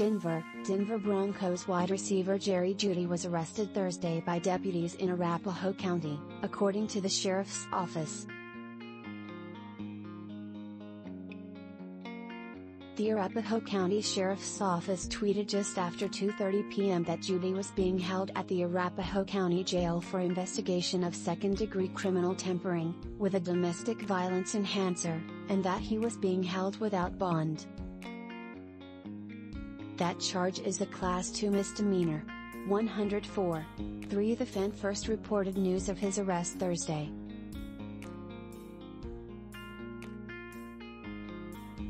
Denver, Denver Broncos wide receiver Jerry Jeudy was arrested Thursday by deputies in Arapahoe County, according to the sheriff's office. The Arapahoe County Sheriff's Office tweeted just after 2:30 p.m. that Jeudy was being held at the Arapahoe County Jail for investigation of second-degree criminal tampering with a domestic violence enhancer, and that he was being held without bond. That charge is a Class 2 misdemeanor. 104.3 The Fan first reported news of his arrest Thursday.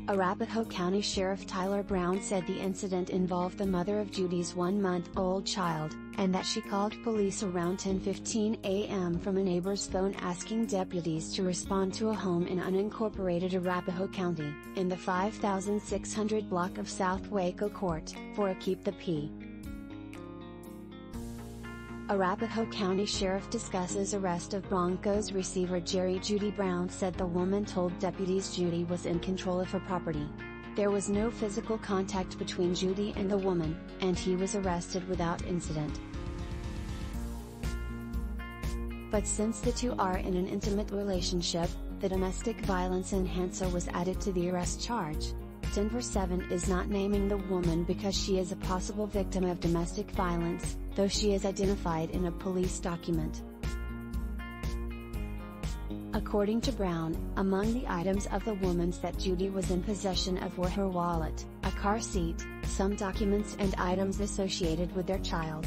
Arapahoe County Sheriff Tyler Brown said the incident involved the mother of Jeudy's one-month-old child, and that she called police around 10:15 a.m. from a neighbor's phone asking deputies to respond to a home in unincorporated Arapahoe County, in the 5,600 block of South Waco Court, for a Keep the P. Arapahoe County Sheriff discusses arrest of Broncos receiver Jerry Jeudy. Brown said the woman told deputies Jeudy was in control of her property. There was no physical contact between Jeudy and the woman, and he was arrested without incident. But since the two are in an intimate relationship, the domestic violence enhancer was added to the arrest charge. Denver7 is not naming the woman because she is a possible victim of domestic violence, though she is identified in a police document. According to Brown, among the items of the woman's that Jeudy was in possession of were her wallet, a car seat, some documents and items associated with their child.